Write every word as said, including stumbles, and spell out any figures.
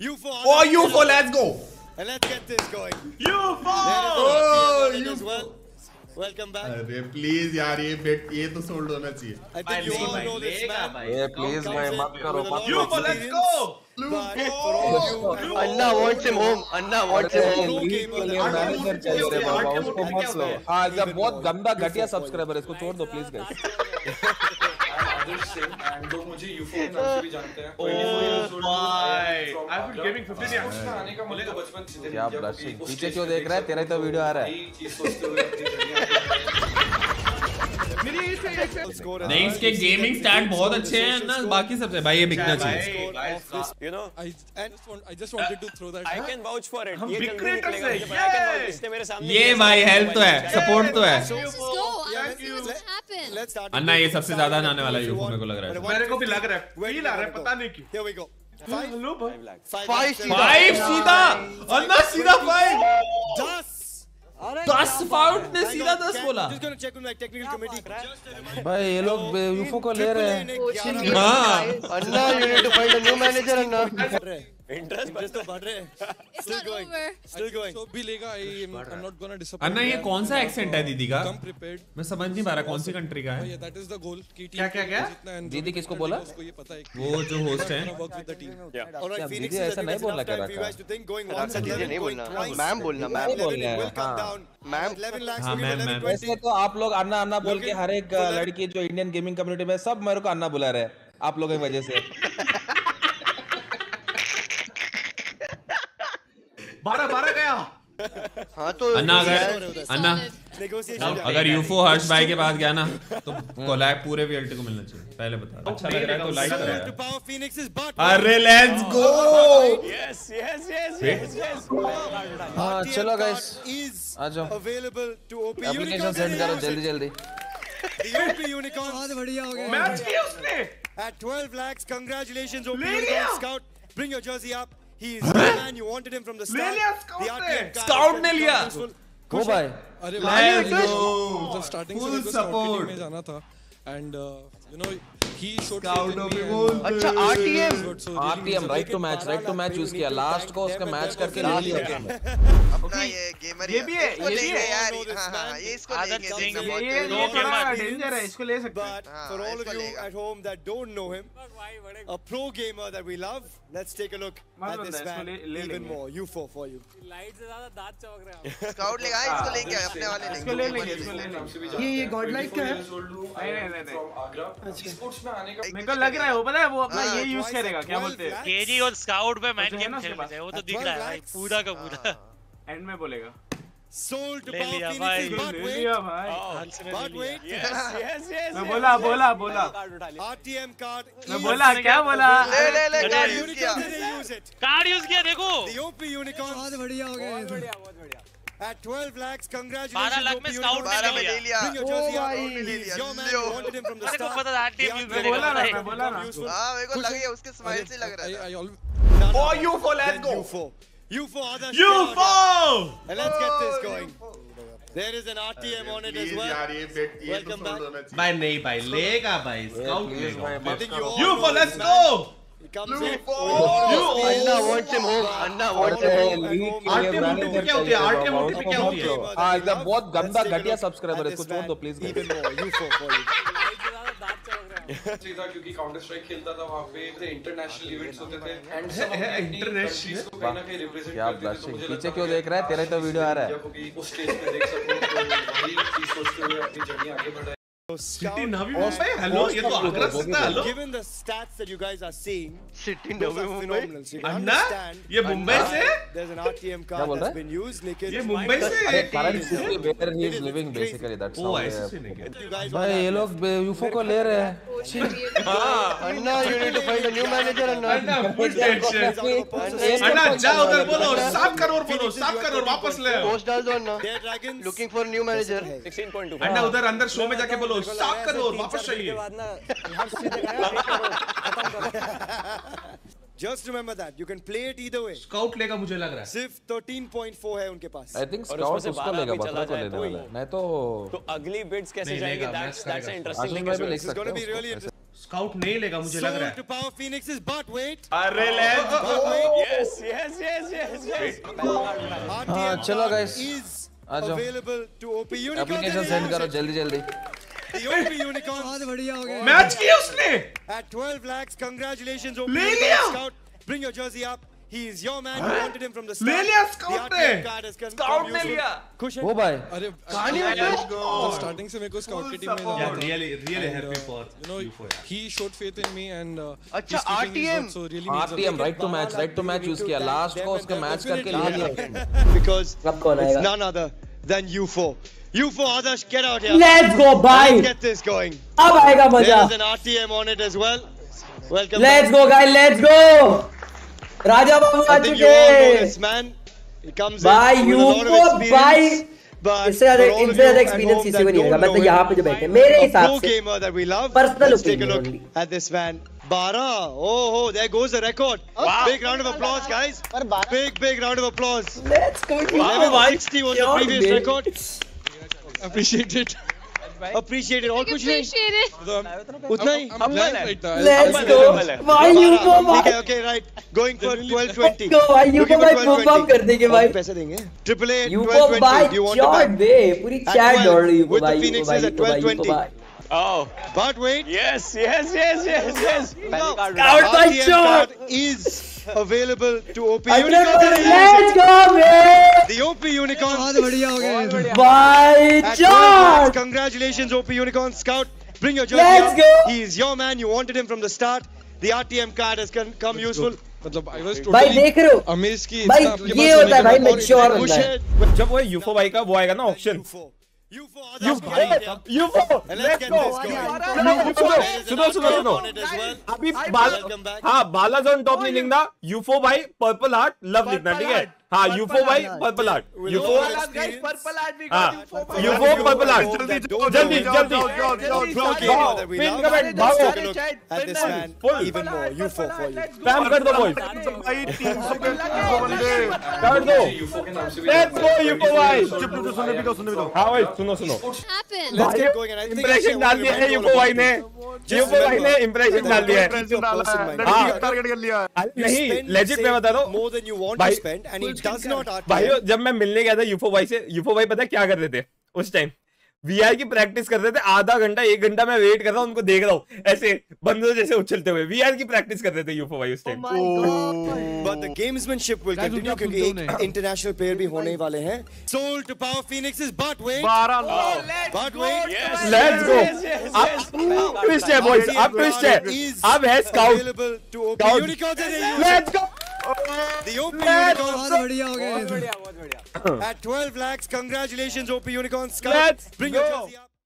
EupHo! Oh, EupHo, let's go! And let's get this going. EupHo! Oh, EupHo! Welcome back. अरे please यार ये bet ये तो sold होना चाहिए. I think you all know this man. Yeah, please मैं मत करो मत. EupHo, let's go! Anna wants him home. Anna wants him home. Manager चाहिए रे बाबा उसको मत लो. हाँ जब बहुत गंदा घटिया सब्सक्राइबर है इसको छोड़ दो प्लीज guys. दो मुझे यूफो के नाम से भी जानते हैं। I've been gaming for fifteen years. आने का मुझे तो बचपन से क्या ब्लास्टिंग? पीछे क्यों देख रहा है? तेरा तो वीडियो आ रहा है। नहीं इसके गेमिंग स्टैंड बहुत अच्छे हैं ना बाकी सबसे भाई ये बिकना चाहिए। हम बिक्रेटर्स हैं। ये भाई हेल्प तो है, सपोर्ट तो है। अन्ना ये सबसे ज्यादा आने वाला यूफो मेरे को लग रहा है मेरे को भी लग रहा है वही ला रहा है पता नहीं क्यों here we go हेलो भाई फाइव सीधा अन्ना सीधा फाइव दस दस फाउट ने सीधा दस बोला भाई ये लोग यूफो को ले रहे हैं हां अन्ना you need to find a new manager Anna interest बचता बढ़ रहे हैं स्टिल गोइंग स्टिल गोइंग तो भी लेगा I am not gonna disappoint अन्ना ये कौन सा एक्सेंट है दीदी का मैं समझ नहीं पा रहा कौन सी कंट्री का है दैट इज द गोल की टीम क्या क्या क्या दीदी किसको बोला वो जो होस्ट है और फिनिक्स ऐसा नहीं बोलना कर रहा था अच्छा दीदी नहीं बोलना मैम बोलना मैम बोलना हां मैम मैम वैसे तो आप लोग अन्ना अन्ना बोल के हर एक लड़की जो इंडियन गेमिंग कम्युनिटी में सब मेरे को अन्ना बुला रहे हैं आप लोगों की वजह से बारह बारह गया हाँ तो अन्ना अगर अन्ना अगर यूफो हर्ष भाई के पास गया ना तो कोलैब पूरे वर्ल्ड को मिलना चाहिए पहले बता दो अच्छा लग रहा है तो लाइक करें अरे let's go yes yes yes yes हाँ चलो गाइस आ जाओ एप्लीकेशन सेंड करो जल्दी जल्दी op unicorns बहुत बढ़िया हो गया मैच किया उसने at twelve lakhs congratulations op unicorns scout bring your jersey up He is the man you wanted him from the start. The R T M scout ने लिया. Go bhai. अरे भाई जब starting से उसको scout में जाना था and you know he showed out. अच्छा R T M. R T M right to match right to match use किया last को उसका match करके ले लिया. अपना ये gamer ये भी है ये भी है यार हाँ ये इसको देंगे ये थोड़ा danger है इसको ले सकते हैं. But for all of you at home that don't know him, a pro gamer that we love. Let's take a look at this man even more. EupHo for you. Light से ज़्यादा दांत चमक रहे हैं। Scout लेगा इसको लेंगे अपने वाले लेंगे। इसको ले लेंगे इसको ले लेंगे। ये ये godlike क्या है? नहीं नहीं नहीं। अच्छा। Sports में आने का मेरे को लग रहा है वो पता है वो अपना ये use करेगा क्या बोलते हैं? K G और Scout पे mind game खेल रहे हैं वो तो दिख रहा है पूरा का पूरा। End में बोलेगा। Sold to Phoenix but wait but wait yes yes yes मैं बोला बोला बोला R T M card मैं बोला क्या बोला ले ले ले कार्ड यूज किया कार्ड यूज किया देखो the op unicorn बहुत बढ़िया हो गया बहुत बढ़िया बहुत बढ़िया at twelve lakhs congratulations बारह लाख में scout ने ले लिया जो मैं wanted him from the start पता था R T M यूज बोला ना बोला ना हां मेरे को लग गया उसके स्माइल से लग रहा था for EupHo let's go EupHo other EupHo and let's get this going there is an R T M on it as well yaar ye bet ye to sold hona chahiye bhai nahi bhai lega bhai scout lega EupHo let's go EupHo anna wants him home anna wants him home R T M moti kya hoti hai R T M moti kya hoti hai ha ekdam bahut ganda ghatiya subscriber hai isko chhod do please even more EupHo for you सीधा क्योंकि counter strike खेलता था वहाँ पे थे international events होते थे and सब इंटरनेशनल कहीं ना कहीं रिप्रेजेंट करते थे तो मुझे पीछे क्यों देख रहा है तेरा तो वीडियो आ रहा है क्योंकि उस स्टेज पे देख सकते हो वही चीज सोचते हुए अपनी जर्नी आगे बढ़ाई सिटी नवी मुंबई हेलो ये तो आगरा सीधा hello given the stats that you guys are seeing city Navi Mumbai अन्ना ये मुंबई से there is an RTM card that's been used Niket ये मुंबई से कारण city where he is living basically that's how भाई ये लोग यूफो को ले रहे हैं हां अन्ना you need to find a new manager Anna Anna full tension अन्ना जाओ उधर बोलो सात करोड़ बोलो सात करोड़ वापस ले पोस्ट डाल दो अन्ना लुकिंग फॉर न्यू मैनेजर सोलह पॉइंट दो अन्ना उधर अंदर शो में जाके बोलो साफ करो वापस चाहिए Just remember that you can play it either way. Scout लेगा मुझे लग रहा है। सिर्फ thirteen point four है उनके पास। I think Scout उसको लेगा बकरा को लेने वाला है। मैं तो तो अगली bids कैसे जाएगी? That's that's interesting as well. It's going to be really interesting. Scout नहीं लेगा मुझे लग रहा है। Scout to power Phoenix's butt weight. अरे let's go yes yes, yes, yes, yes, yes. हाँ चलो guys, आजो application send करो जल्दी जल्दी. O P Unicorns बहुत बढ़िया हो गया. Match किया उसने. At twelve lakhs, congratulations O P Scout. Bring your jersey up. He is your man. You wanted him from the start. ले लिया Scout ने. Scout ने लिया. खुश है. वो भाई. अरे कहानी बताओ. Starting से मेरे को Scout की team में. Really, really happy for EupHoria. He showed faith in me and. अच्छा R T M. R T M right to match, right to match use किया. Last को उसका match करके ले लिया. Because it's none other than EupHo. EupHo Adarsh, get out here. Let's go, bye. Let's get this going. Ab aayega maza. There is an R T M on it as well. Welcome. Let's go, guys. Let's go. Raja Babu aa chuke. You all know this man. He comes bye, in with a lot of experience. Bye. Isse zyada experience kisi ko nahi hoga. Matlab yahan pe jo baithe mere hisab se. Personal Let's take a look at this man. Bara. Oh, oh, there goes the record. Wow. Big round of applause, guys. Big, big round of applause. Let's go. eleven sixty was the previous record. Appreciate it. Appreciate it. All कुछ नहीं. उतना ही. Let's go. Why EupHo? Okay, okay, right. Going for twelve twenty. Go. Why EupHo भाई pump up कर देंगे भाई. पैसे देंगे. Triple A twelve twenty. Do you want to buy? पूरी chat दौड़ रही है भाई. With the Phoenixes at twelve twenty. Oh. But wait. Yes, yes, yes, yes, yes. Out by shot is available to O P Unicorns. Let's go, man. The O P Unicorns. By George. Congratulations, O P Unicorns. Scout, bring your jersey Let's up. Go. He is your man. You wanted him from the start. The R T M card has come Let's useful. Go. मतलब I was totally amazed कि ये होता है भाई mature होता है. जब वो EupHo भाई का वो आएगा ना auction. EupHo Adarsh, EupHo, let's go. सुनो सुनो सुनो. अभी हाँ बाला जोन टॉप नहीं लिखना. EupHo भाई पर्पल हार्ट लव लिखना ठीक है. हाँ EupHo भाई purple heart. EupHo purple heart भी. हाँ EupHo पर्पल हार्ट. जल्दी जल्दी जल्दी. पिन कमेंट भागो. Even more EupHo for you. Spam कर दो boys. कर दो. Let's go EupHo भाई. सुनने भी दो सुनने भी दो. हाँ भाई. सुनो सुनो इंप्रेशन डाल दिया है EupHo भाई ने EupHo भाई ने इंप्रेशन डाल दिया है. नहीं लेजिट मैं बता रहा हूँ भाई जब मैं मिलने गया था EupHo भाई से EupHo भाई पता क्या कर रहे थे उस टाइम V R की प्रैक्टिस कर रहे थे. आधा घंटा एक घंटा मैं वेट कर रहा हूँ उनको देख रहा हूँ ऐसे बंदों जैसे उछलते हुए V R की प्रैक्टिस कर रहे थे EupHo भाई उस time. But the gamesmanship will continue क्योंकि एक इंटरनेशनल प्लेयर भी होने वाले हैं. Sold to Power Phoenixes, but wait. But wait. Let's go. अब twist है boys, अब twist है. अब है Scout. Let's go. The O P Unicorns. At twelve lakhs, congratulations O P Unicorns. Scout, bring your jersey up.